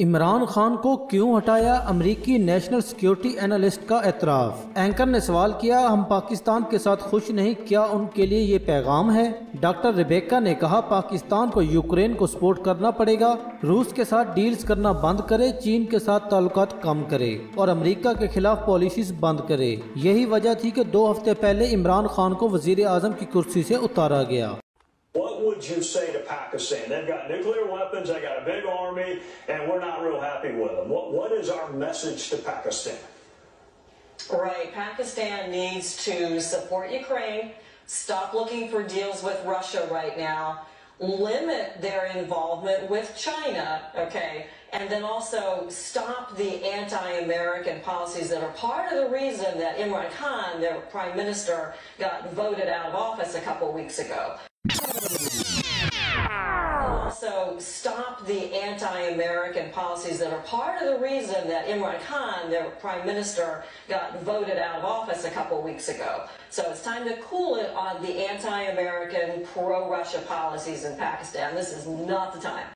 इमरान खान को क्यों हटाया, अमरीकी नेशनल सिक्योरिटी एनालिस्ट का एतराफ़। एंकर ने सवाल किया, हम पाकिस्तान के साथ खुश नहीं, क्या उनके लिए ये पैगाम है। डॉक्टर रेबेका ने कहा, पाकिस्तान को यूक्रेन को सपोर्ट करना पड़ेगा, रूस के साथ डील्स करना बंद करे, चीन के साथ ताल्लुकात कम करे और अमरीका के खिलाफ पॉलिसीज बंद करे। यही वजह थी कि 2 हफ्ते पहले इमरान खान को वजीर आजम की कुर्सी से उतारा गया। What would you say to Pakistan? They've got nuclear weapons, they've got a big army, and we're not real happy with them. What is our message to Pakistan? Right, Pakistan needs to support Ukraine, stop looking for deals with Russia right now, limit their involvement with China, okay, and then also stop the anti-American policies that are part of the reason that Imran Khan, their prime minister, got voted out of office a couple weeks ago. So stop the anti-American policies that are part of the reason that Imran Khan, their prime minister, got voted out of office a couple weeks ago. So it's time to cool it on the anti-American, pro-Russia policies in Pakistan. This is not the time.